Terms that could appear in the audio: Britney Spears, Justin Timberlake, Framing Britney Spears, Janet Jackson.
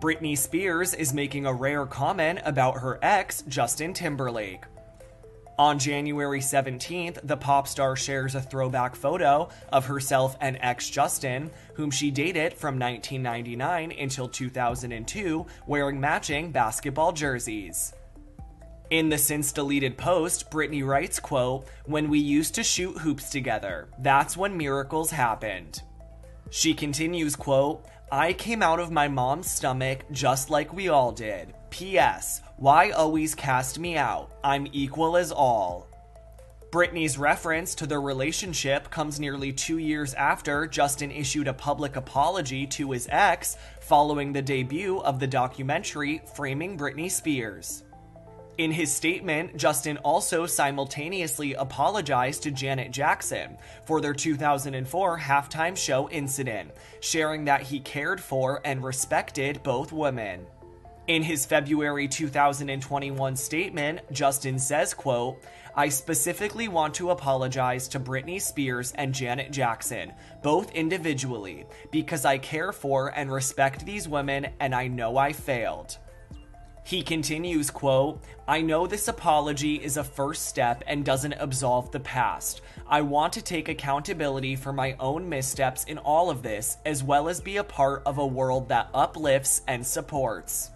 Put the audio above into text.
Britney Spears is making a rare comment about her ex, Justin Timberlake. On January 17th, the pop star shares a throwback photo of herself and ex Justin, whom she dated from 1999 until 2002, wearing matching basketball jerseys. In the since-deleted post, Britney writes, quote, "When we used to shoot hoops together, that's when miracles happened." She continues, quote, "I came out of my mom's stomach just like we all did. P.S. Why always cast me out? I'm equal as all." Britney's reference to their relationship comes nearly 2 years after Justin issued a public apology to his ex following the debut of the documentary Framing Britney Spears. In his statement, Justin also simultaneously apologized to Janet Jackson for their 2004 halftime show incident, sharing that he cared for and respected both women. In his February 2021 statement, Justin says, quote, "I specifically want to apologize to Britney Spears and Janet Jackson, both individually, because I care for and respect these women and I know I failed." He continues, quote, "I know this apology is a first step and doesn't absolve the past. I want to take accountability for my own missteps in all of this, as well as be a part of a world that uplifts and supports."